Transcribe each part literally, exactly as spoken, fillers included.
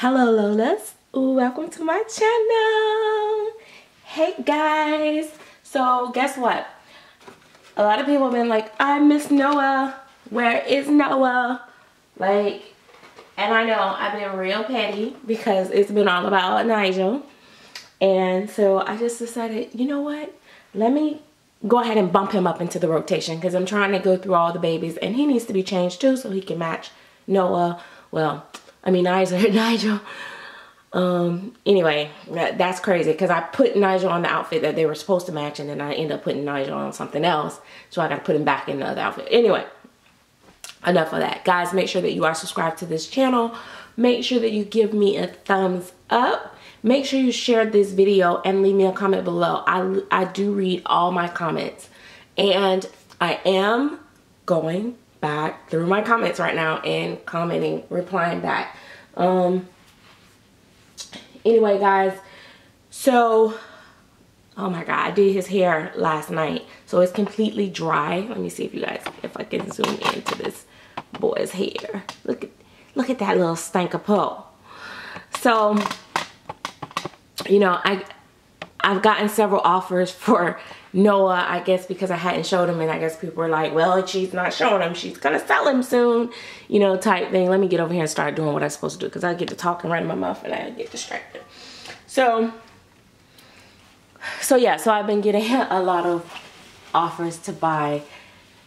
Hello Lolas, welcome to my channel. Hey guys, so guess what? A lot of people have been like, I miss Noah, where is Noah? Like, and I know I've been real petty because it's been all about Nigel. And so I just decided, you know what? Let me go ahead and bump him up into the rotation because I'm trying to go through all the babies and he needs to be changed too so he can match Noah, well, I mean Nigel, Nigel. Um, anyway, that, that's crazy because I put Nigel on the outfit that they were supposed to match and then I end up putting Nigel on something else. So I got to put him back in the other outfit. Anyway, enough of that. Guys, make sure that you are subscribed to this channel. Make sure that you give me a thumbs up. Make sure you share this video and leave me a comment below. I, I do read all my comments. And I am going back through my comments right now and commenting, replying back. Um, anyway, guys, so, oh my God, I did his hair last night. So it's completely dry. Let me see if you guys, if I can zoom into this boy's hair. Look at, look at that little stinker pull. So, you know, I, I've gotten several offers for Noah, I guess, because I hadn't showed him, and I guess people were like, well, if she's not showing him, she's gonna sell him soon, you know, type thing. Let me get over here and start doing what I'm supposed to do because I get to talking right in my mouth and I get distracted. So, so yeah, so I've been getting a lot of offers to buy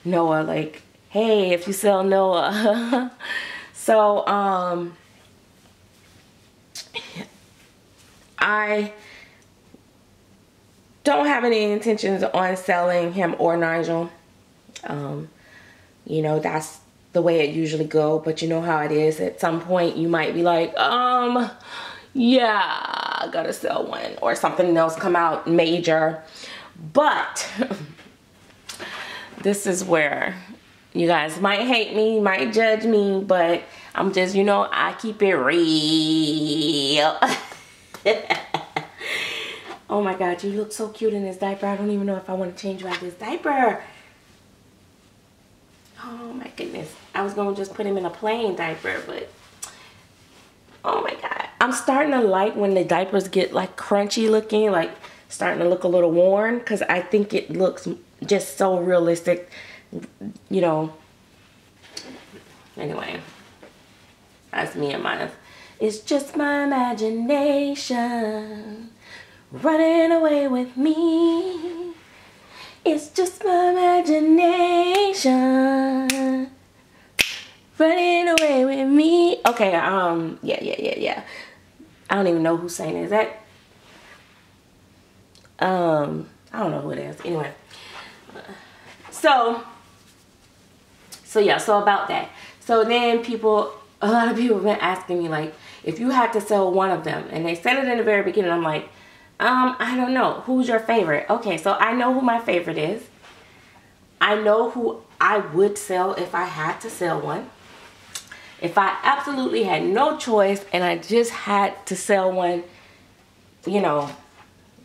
Noah, like, hey, if you sell Noah. So, um, I don't have any intentions on selling him or Nigel. Um, you know, that's the way it usually go, but you know how it is. At some point you might be like, um, yeah, I gotta sell one or something else come out major. But this is where you guys might hate me, might judge me, but I'm just, you know, I keep it real. Oh my God, you look so cute in this diaper. I don't even know if I want to change you out of this diaper. Oh my goodness. I was going to just put him in a plain diaper, but oh my God. I'm starting to like when the diapers get like crunchy looking, like starting to look a little worn, because I think it looks just so realistic, you know. Anyway, that's me and mine. It's just my imagination running away with me. It's just my imagination running away with me. Okay, um, yeah, yeah, yeah, yeah. I don't even know who's saying it. Is that? Um, I don't know who it is. Anyway. So, so yeah, so about that. So then people, a lot of people have been asking me, like, if you had to sell one of them, and they said it in the very beginning, I'm like, Um, I don't know. Who's your favorite? Okay, so I know who my favorite is. I know who I would sell if I had to sell one. If I absolutely had no choice and I just had to sell one, you know,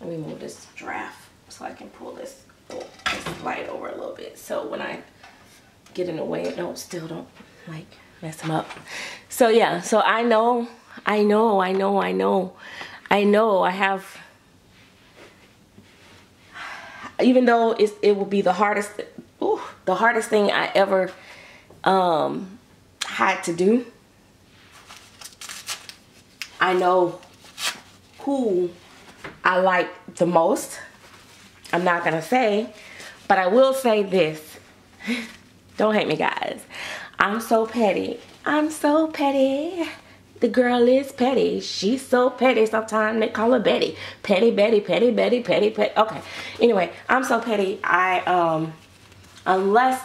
let me move this draft so I can pull this, pull this light over a little bit. So when I get in the way, it don't, still don't, like, mess them up. So yeah, so I know, I know, I know, I know, I know I have... Even though it's, it will be the hardest, ooh, the hardest thing I ever um, had to do, I know who I like the most. I'm not gonna say, but I will say this. Don't hate me, guys. I'm so petty. I'm so petty. The girl is petty. She's so petty. Sometimes they call her Betty. Petty, Betty, petty, Betty, petty, petty. Okay. Anyway, I'm so petty. I, um, unless,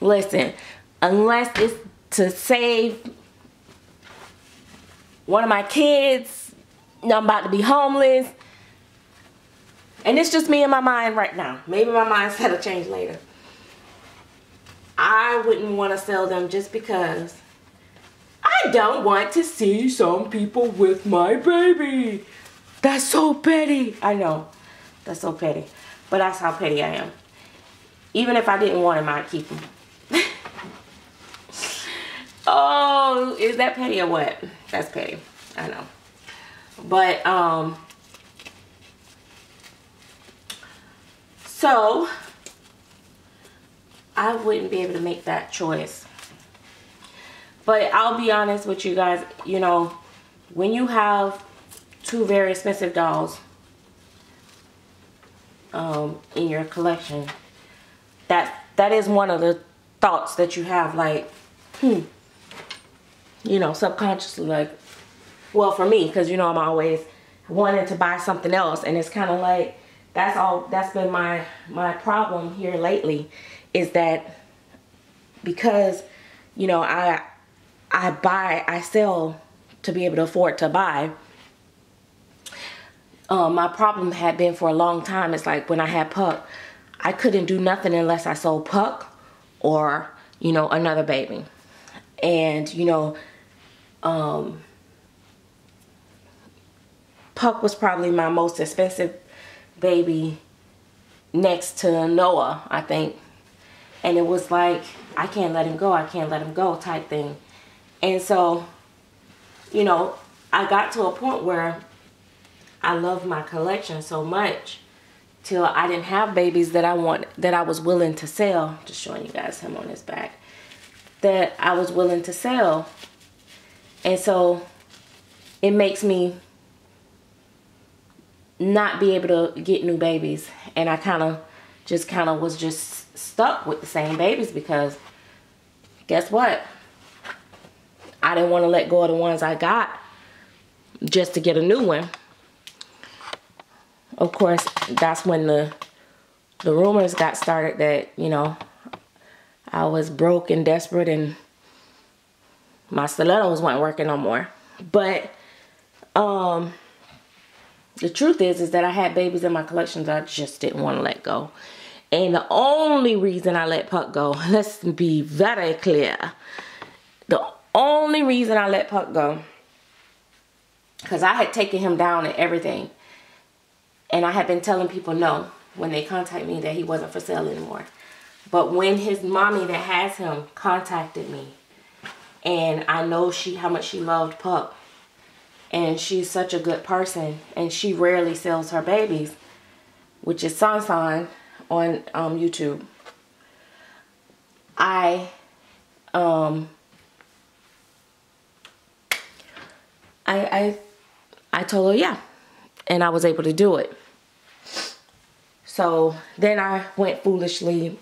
listen, unless it's to save one of my kids, I'm about to be homeless. And it's just me in my mind right now. Maybe my mindset will change later. I wouldn't want to sell them just because I don't want to see some people with my baby. That's so petty. I know. That's so petty. But that's how petty I am. Even if I didn't want him, I'd keep him. Oh, is that petty or what? That's petty. I know. But, um, so I wouldn't be able to make that choice. But I'll be honest with you guys, you know, when you have two very expensive dolls um, in your collection, that that is one of the thoughts that you have, like, hmm, you know, subconsciously, like, well, for me, because, you know, I'm always wanting to buy something else, and it's kind of like, that's all, that's been my, my problem here lately, is that because, you know, I, I buy, I sell to be able to afford to buy. Um, my problem had been for a long time, it's like when I had Puck, I couldn't do nothing unless I sold Puck or, you know, another baby. And, you know, um, Puck was probably my most expensive baby next to Noah, I think. And it was like, I can't let him go, I can't let him go type thing. And so, you know, I got to a point where I loved my collection so much till I didn't have babies that I want, that I was willing to sell. Just showing you guys him on his back. That I was willing to sell. And so it makes me not be able to get new babies. And I kind of just kind of was just stuck with the same babies because guess what? I didn't want to let go of the ones I got just to get a new one. Of course, that's when the the rumors got started that, you know, I was broke and desperate and my stilettos weren't working no more. But um, the truth is, is that I had babies in my collections I just didn't want to let go. And the only reason I let Puck go, let's be very clear, the only reason I let Puck go, because I had taken him down and everything, and I had been telling people no when they contact me that he wasn't for sale anymore. But when his mommy that has him contacted me, and I know she how much she loved Puck, and she's such a good person, and she rarely sells her babies, which is Sansan on um, YouTube. I, um, I, I, I told her yeah, and I was able to do it. So then I went foolishly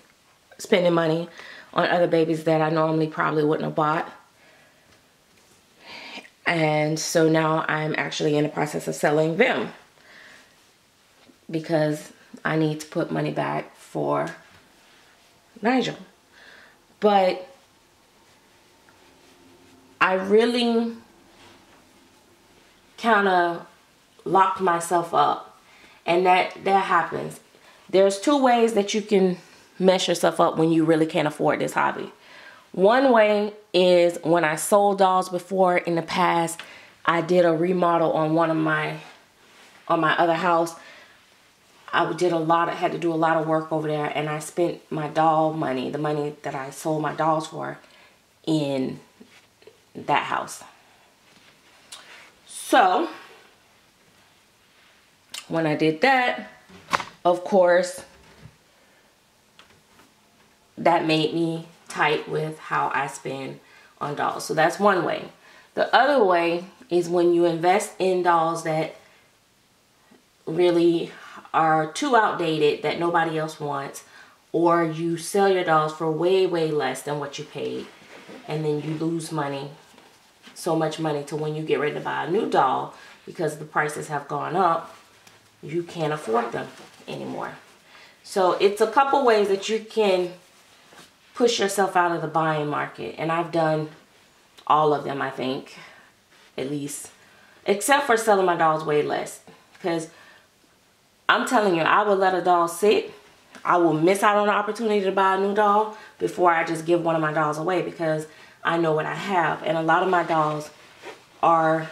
spending money on other babies that I normally probably wouldn't have bought. And so now I'm actually in the process of selling them because I need to put money back for Nigel. But I really kind of locked myself up, and that, that happens. There's two ways that you can mess yourself up when you really can't afford this hobby. One way is when I sold dolls before in the past, I did a remodel on one of my, on my other house. I did a lot, I had to do a lot of work over there, and I spent my doll money, the money that I sold my dolls for, in that house. So when I did that, of course, that made me tight with how I spend on dolls. So that's one way. The other way is when you invest in dolls that really are too outdated that nobody else wants, or you sell your dolls for way, way less than what you paid, and then you lose money, so much money, to when you get ready to buy a new doll because the prices have gone up, you can't afford them anymore. So it's a couple ways that you can push yourself out of the buying market. And I've done all of them, I think, at least. Except for selling my dolls way less. Because I'm telling you, I will let a doll sit. I will miss out on the opportunity to buy a new doll before I just give one of my dolls away, because I know what I have. And a lot of my dolls are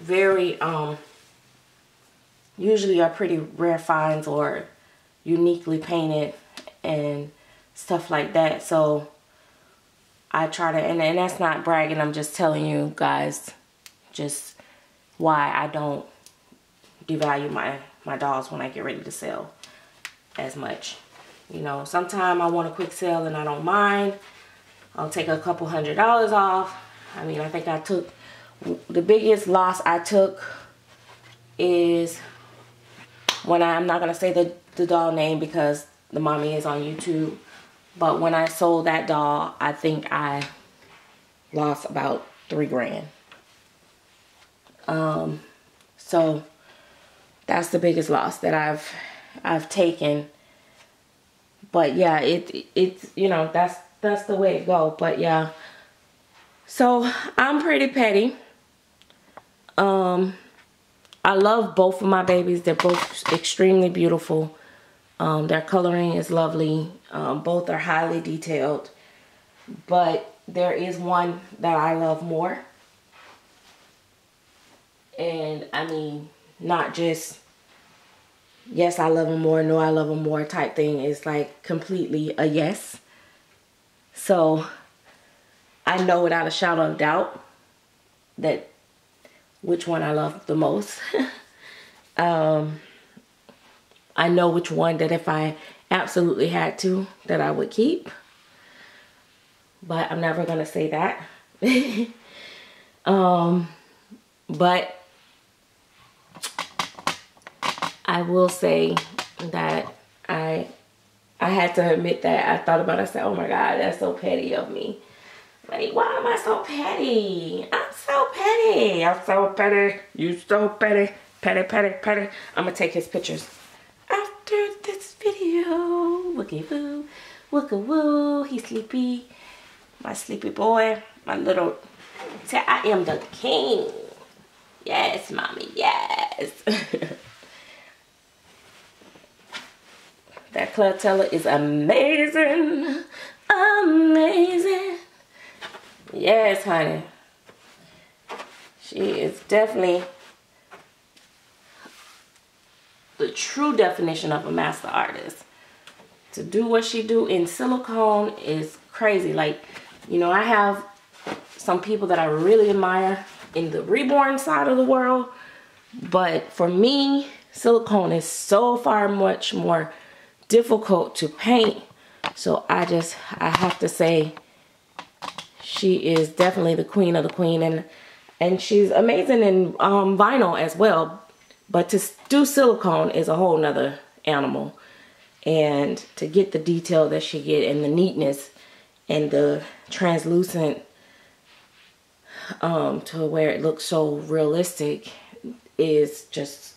very... um. usually are pretty rare finds or uniquely painted and stuff like that. So I try to, and, and that's not bragging, I'm just telling you guys just why I don't devalue my, my dolls when I get ready to sell as much. You know, sometimes I want a quick sale and I don't mind. I'll take a couple hundred dollars off. I mean, I think I took, the biggest loss I took is when I, I'm not going to say the, the doll name because the mommy is on YouTube. But when I sold that doll, I think I lost about three grand. Um, so that's the biggest loss that I've, I've taken. But yeah, it, it's, you know, that's, that's the way it go. But yeah, so I'm pretty petty. Um, I love both of my babies. They're both extremely beautiful. Um, their coloring is lovely. Um, both are highly detailed, but there is one that I love more. And I mean, not just, yes, I love him more, no, I love him more type thing. It's like completely a yes. So I know without a shadow of doubt that which one I love the most. um, I know which one that if I absolutely had to, that I would keep. But I'm never going to say that. um, but I will say that I I had to admit that I thought about it. I said, oh my God, that's so petty of me. Like, why am I so petty? I'm so petty. I'm so petty. You so petty. Petty, petty, petty. I'm going to take his pictures after this video. Wookie woo. Wookie woo. He's sleepy. My sleepy boy. My little... I am the king. Yes, mommy. Yes. That Claire Taylor is amazing, amazing. Yes, honey. She is definitely the true definition of a master artist. To do what she do in silicone is crazy. Like, you know, I have some people that I really admire in the reborn side of the world. But for me, silicone is so far much more difficult to paint, so I just I have to say she is definitely the queen of the queen, and and she's amazing in um, vinyl as well, but to do silicone is a whole nother animal, and to get the detail that she get and the neatness and the translucent um, to where it looks so realistic is just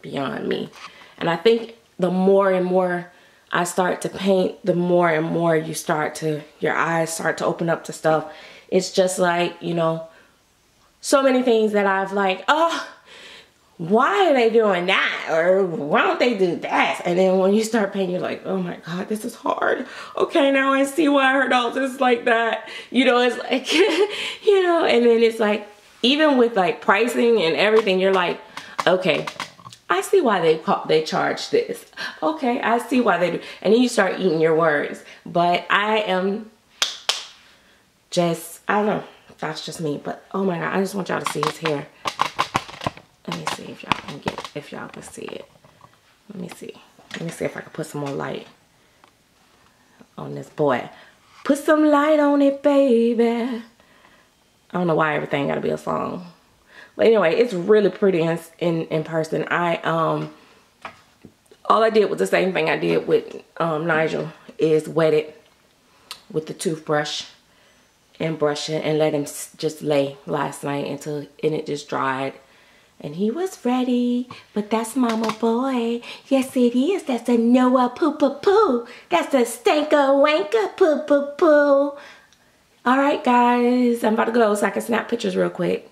beyond me. And I think the more and more I start to paint, the more and more you start to, your eyes start to open up to stuff. It's just like, you know, so many things that I've like, oh, why are they doing that? Or why don't they do that? And then when you start painting, you're like, oh my God, this is hard. Okay, now I see why her dolls is like that. You know, it's like, you know, and then it's like, even with like pricing and everything, you're like, okay, I see why they they charge this. Okay, I see why they do. And then you start eating your words. But I am just, I don't know. That's just me. But oh my God, I just want y'all to see his hair. Let me see if y'all can get, if y'all can see it. Let me see. Let me see if I can put some more light on this boy. Put some light on it, baby. I don't know why everything gotta be a song. But anyway, it's really pretty in, in, in person. I, um, all I did was the same thing I did with um, Nigel, is wet it with the toothbrush and brush it and let him just lay last night until, and it just dried. And he was ready, but that's mama boy. Yes, it is. That's a Noah poo-poo-poo. That's a stanker-wanker poo-poo-poo. All right, guys, I'm about to go so I can snap pictures real quick.